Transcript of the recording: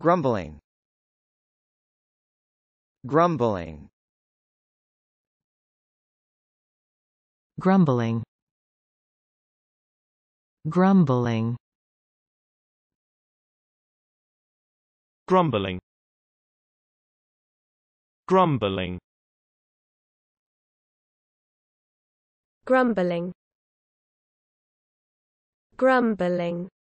Grumbling. Grumbling. Grumbling. Grumbling. Grumbling. Grumbling. Grumbling. Grumbling.